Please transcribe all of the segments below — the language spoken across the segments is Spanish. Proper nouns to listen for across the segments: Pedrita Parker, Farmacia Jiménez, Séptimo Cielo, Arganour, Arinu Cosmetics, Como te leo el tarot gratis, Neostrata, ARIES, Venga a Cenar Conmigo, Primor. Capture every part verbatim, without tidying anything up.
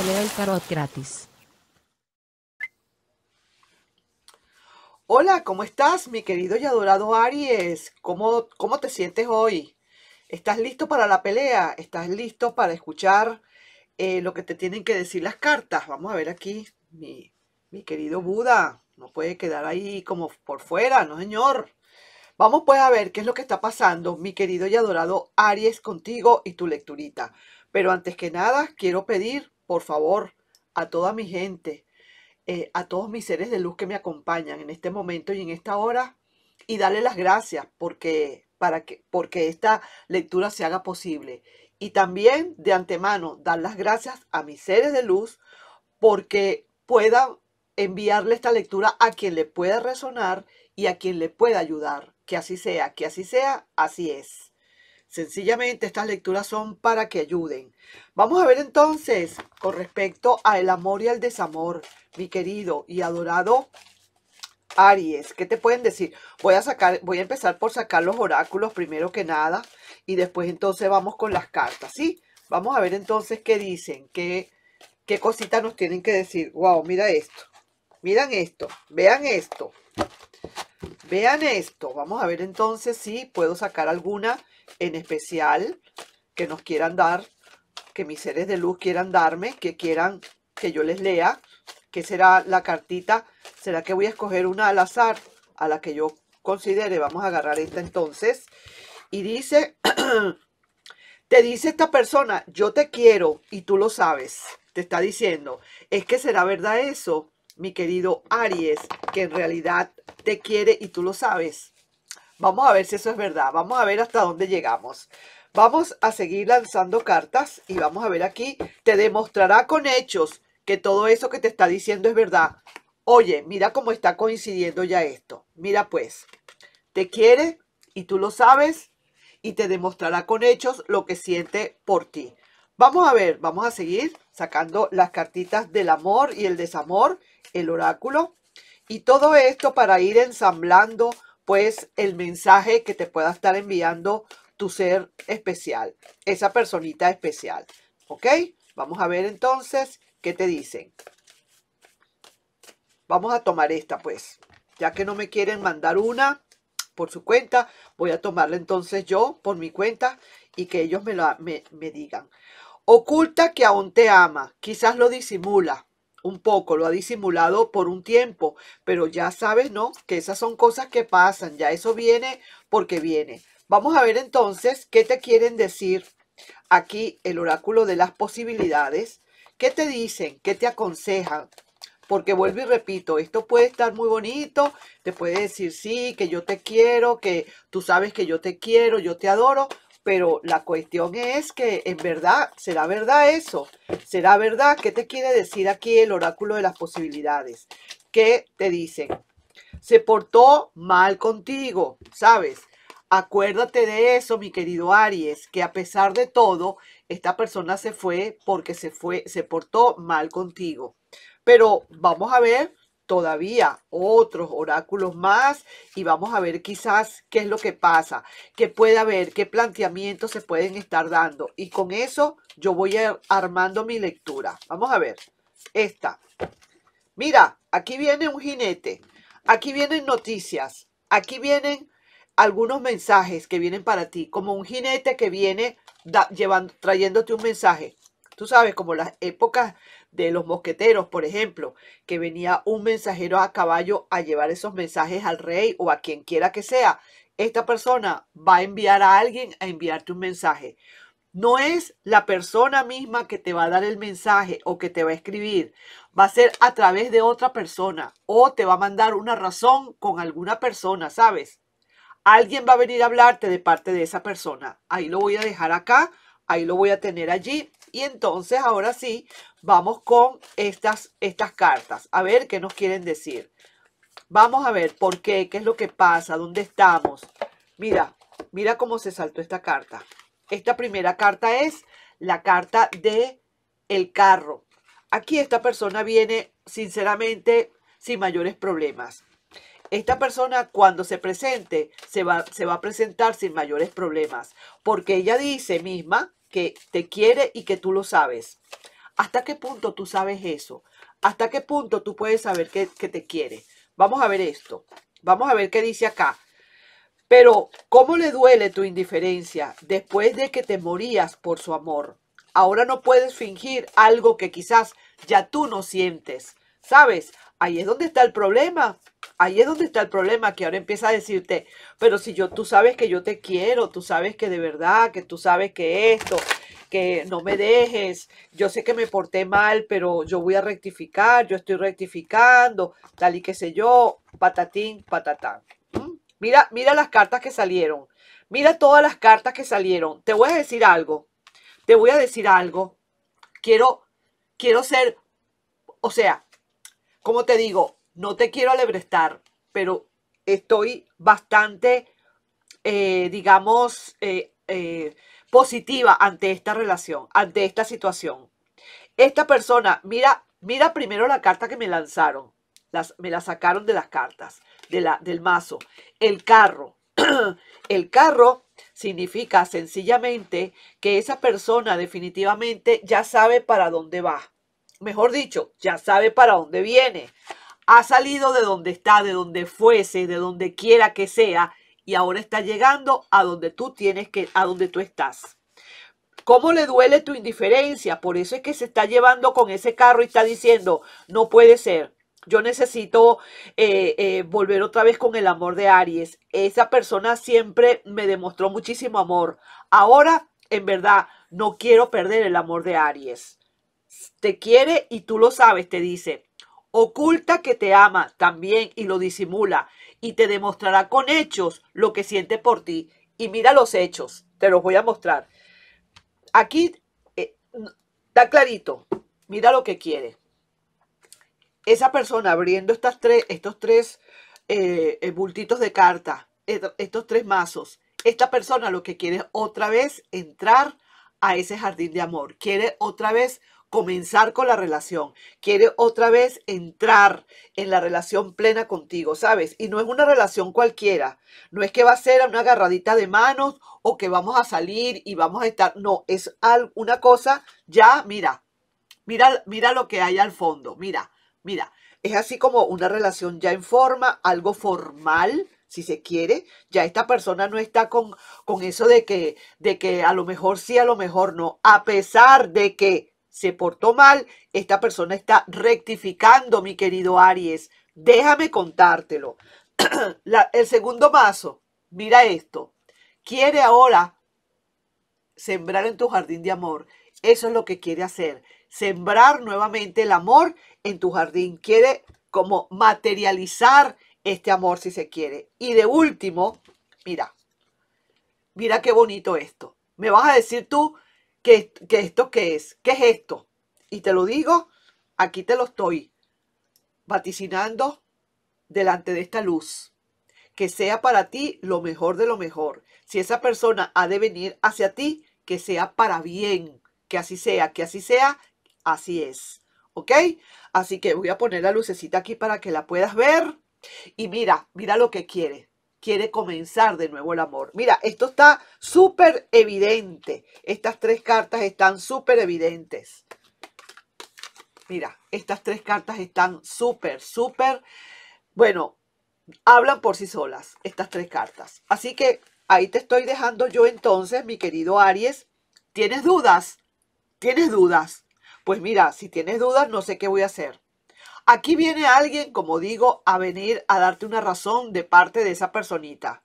te leo el tarot gratis. Hola, ¿cómo estás, mi querido y adorado Aries? ¿Cómo, cómo te sientes hoy? ¿Estás listo para la pelea? ¿Estás listo para escuchar eh, lo que te tienen que decir las cartas? Vamos a ver aquí, mi, mi querido Buda. No puede quedar ahí como por fuera, no señor. Vamos pues a ver qué es lo que está pasando, mi querido y adorado Aries, contigo y tu lecturita. Pero antes que nada, quiero pedir, por favor, a toda mi gente, eh, a todos mis seres de luz que me acompañan en este momento y en esta hora, y darle las gracias porque, para que, porque esta lectura se haga posible. Y también, de antemano, dar las gracias a mis seres de luz porque puedan enviarle esta lectura a quien le pueda resonar y a quien le pueda ayudar. Que así sea, que así sea, así es. Sencillamente estas lecturas son para que ayuden. Vamos a ver entonces con respecto al amor y al desamor, mi querido y adorado Aries. ¿Qué te pueden decir? Voy a sacar, voy a empezar por sacar los oráculos primero que nada y después entonces vamos con las cartas, ¿sí? Vamos a ver entonces qué dicen, qué, qué cositas nos tienen que decir. Wow, mira esto, miran esto, vean esto, vean esto. Vamos a ver entonces si puedo sacar alguna en especial que nos quieran dar, que mis seres de luz quieran darme, que quieran que yo les lea. ¿Qué será la cartita? ¿Será que voy a escoger una al azar a la que yo considere? Vamos a agarrar esta entonces. Y dice, te dice esta persona, yo te quiero y tú lo sabes. Te está diciendo, es que será verdad eso, mi querido Aries, que en realidad te quiere y tú lo sabes. Vamos a ver si eso es verdad. Vamos a ver hasta dónde llegamos. Vamos a seguir lanzando cartas y vamos a ver aquí. Te demostrará con hechos que todo eso que te está diciendo es verdad. Oye, mira cómo está coincidiendo ya esto. Mira pues, te quiere y tú lo sabes y te demostrará con hechos lo que siente por ti. Vamos a ver, vamos a seguir sacando las cartitas del amor y el desamor, el oráculo y todo esto para ir ensamblando pues el mensaje que te pueda estar enviando tu ser especial, esa personita especial. ¿Ok? Vamos a ver entonces qué te dicen. Vamos a tomar esta pues. Ya que no me quieren mandar una por su cuenta, voy a tomarla entonces yo por mi cuenta y que ellos me, la, me, me digan. Oculta que aún te ama, quizás lo disimula. Un poco, lo ha disimulado por un tiempo, pero ya sabes, ¿no? Que esas son cosas que pasan, ya eso viene porque viene. Vamos a ver entonces qué te quieren decir aquí el oráculo de las posibilidades, qué te dicen, qué te aconsejan, porque vuelvo y repito, esto puede estar muy bonito, te puede decir sí, que yo te quiero, que tú sabes que yo te quiero, yo te adoro, pero la cuestión es que en verdad, ¿será verdad eso? ¿Será verdad? ¿Qué te quiere decir aquí el oráculo de las posibilidades? ¿Qué te dicen? Se portó mal contigo, ¿sabes? Acuérdate de eso, mi querido Aries, que a pesar de todo, esta persona se fue porque se fue, se portó mal contigo. Pero vamos a ver todavía otros oráculos más y vamos a ver quizás qué es lo que pasa, qué puede haber, qué planteamientos se pueden estar dando. Y con eso yo voy a ir armando mi lectura. Vamos a ver, esta. Mira, aquí viene un jinete, aquí vienen noticias, aquí vienen algunos mensajes que vienen para ti, como un jinete que viene da, llevando, trayéndote un mensaje. Tú sabes, como las épocas de los mosqueteros, por ejemplo, que venía un mensajero a caballo a llevar esos mensajes al rey o a quien quiera que sea. Esta persona va a enviar a alguien a enviarte un mensaje. No es la persona misma que te va a dar el mensaje o que te va a escribir. Va a ser a través de otra persona o te va a mandar una razón con alguna persona, ¿sabes? Alguien va a venir a hablarte de parte de esa persona. Ahí lo voy a dejar acá. Ahí lo voy a tener allí. Y entonces, ahora sí, vamos con estas, estas cartas. A ver qué nos quieren decir. Vamos a ver por qué, qué es lo que pasa, dónde estamos. Mira, mira cómo se saltó esta carta. Esta primera carta es la carta de el carro. Aquí esta persona viene, sinceramente, sin mayores problemas. Esta persona cuando se presente, se va, se va a presentar sin mayores problemas. Porque ella dice misma que te quiere y que tú lo sabes. ¿Hasta qué punto tú sabes eso? ¿Hasta qué punto tú puedes saber que, que te quiere? Vamos a ver esto. Vamos a ver qué dice acá. Pero, ¿cómo le duele tu indiferencia después de que te morías por su amor? Ahora no puedes fingir algo que quizás ya tú no sientes. ¿Sabes? Ahí es donde está el problema. Ahí es donde está el problema, que ahora empieza a decirte, pero si yo, tú sabes que yo te quiero, tú sabes que de verdad, que tú sabes que esto, que no me dejes, yo sé que me porté mal, pero yo voy a rectificar, yo estoy rectificando, tal y qué sé yo, patatín, patatán. ¿Mm? Mira, mira las cartas que salieron. Mira todas las cartas que salieron. Te voy a decir algo. Te voy a decir algo. Quiero, quiero ser, o sea, como te digo, no te quiero alebrestar, pero estoy bastante, eh, digamos, eh, eh, positiva ante esta relación, ante esta situación. Esta persona, mira, mira primero la carta que me lanzaron. Las, me la sacaron de las cartas, de la, del mazo. El carro. El carro significa sencillamente que esa persona definitivamente ya sabe para dónde va. Mejor dicho, ya sabe para dónde viene. Ha salido de donde está, de donde fuese, de donde quiera que sea, y ahora está llegando a donde tú tienes que, a donde tú estás. ¿Cómo le duele tu indiferencia? Por eso es que se está llevando con ese carro y está diciendo, no puede ser. Yo necesito eh, eh, volver otra vez con el amor de Aries. Esa persona siempre me demostró muchísimo amor. Ahora, en verdad, no quiero perder el amor de Aries. Te quiere y tú lo sabes, te dice. Oculta que te ama también y lo disimula. Y te demostrará con hechos lo que siente por ti. Y mira los hechos, te los voy a mostrar. Aquí eh, está clarito. Mira lo que quiere. Esa persona abriendo estas tres, estos tres eh, bultitos de carta, estos tres mazos, esta persona lo que quiere es otra vez entrar a ese jardín de amor. Quiere otra vez comenzar con la relación. Quiere otra vez entrar en la relación plena contigo, ¿sabes? Y no es una relación cualquiera. No es que va a ser una agarradita de manos o que vamos a salir y vamos a estar. No, es una cosa ya, mira, mira, mira lo que hay al fondo, mira. Mira, es así como una relación ya en forma, algo formal, si se quiere. Ya esta persona no está con, con eso de que, de que a lo mejor sí, a lo mejor no. A pesar de que se portó mal, esta persona está rectificando, mi querido Aries. Déjame contártelo. La, el segundo mazo, mira esto. Quiere ahora sembrar en tu jardín de amor. Eso es lo que quiere hacer. Sembrar nuevamente el amor en tu jardín. Quiere como materializar este amor si se quiere. Y de último, mira, mira qué bonito esto. Me vas a decir tú que, que esto qué es, qué es esto. Y te lo digo, aquí te lo estoy vaticinando delante de esta luz. Que sea para ti lo mejor de lo mejor. Si esa persona ha de venir hacia ti, que sea para bien, que así sea, que así sea, así es. ¿Ok? Así que voy a poner la lucecita aquí para que la puedas ver. Y mira, mira lo que quiere. Quiere comenzar de nuevo el amor. Mira, esto está súper evidente. Estas tres cartas están súper evidentes. Mira, estas tres cartas están súper, súper, bueno, hablan por sí solas estas tres cartas. Así que ahí te estoy dejando yo entonces, mi querido Aries. ¿Tienes dudas? ¿Tienes dudas? Pues mira, si tienes dudas, no sé qué voy a hacer. Aquí viene alguien, como digo, a venir a darte una razón de parte de esa personita.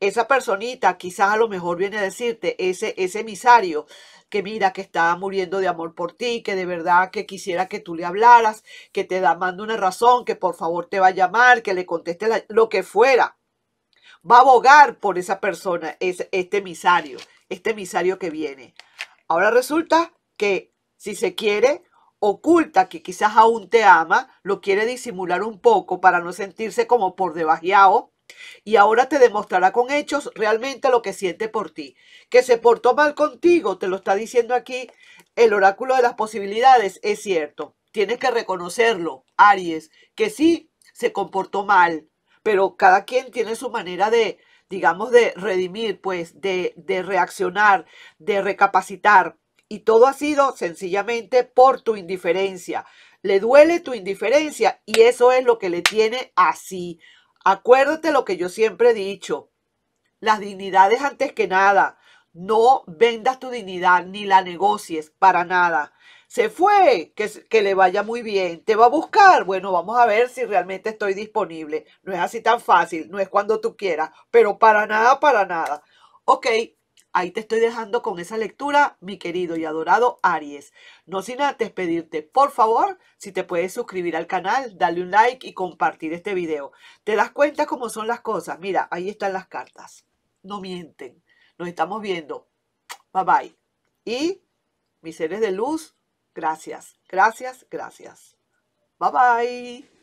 Esa personita quizás a lo mejor viene a decirte, ese, ese emisario, que mira, que está muriendo de amor por ti, que de verdad que quisiera que tú le hablaras, que te da, manda una razón, que por favor te va a llamar, que le conteste la, lo que fuera. Va a abogar por esa persona, es, este emisario, este emisario que viene. Ahora resulta que... Si se quiere, oculta que quizás aún te ama, lo quiere disimular un poco para no sentirse como por debajeado. Y ahora te demostrará con hechos realmente lo que siente por ti. Que se portó mal contigo, te lo está diciendo aquí el oráculo de las posibilidades, es cierto. Tienes que reconocerlo, Aries, que sí se comportó mal, pero cada quien tiene su manera de, digamos, de redimir, pues, de, de reaccionar, de recapacitar. Y todo ha sido sencillamente por tu indiferencia. Le duele tu indiferencia y eso es lo que le tiene así. Acuérdate lo que yo siempre he dicho. Las dignidades antes que nada. No vendas tu dignidad ni la negocies para nada. Se fue, que, que le vaya muy bien. ¿Te va a buscar? Bueno, vamos a ver si realmente estoy disponible. No es así tan fácil, no es cuando tú quieras, pero para nada, para nada. Ok, ahí te estoy dejando con esa lectura, mi querido y adorado Aries. No sin antes pedirte, por favor, si te puedes suscribir al canal, darle un like y compartir este video. ¿Te das cuenta cómo son las cosas? Mira, ahí están las cartas. No mienten. Nos estamos viendo. Bye, bye. Y mis seres de luz... Gracias, gracias, gracias. Bye, bye.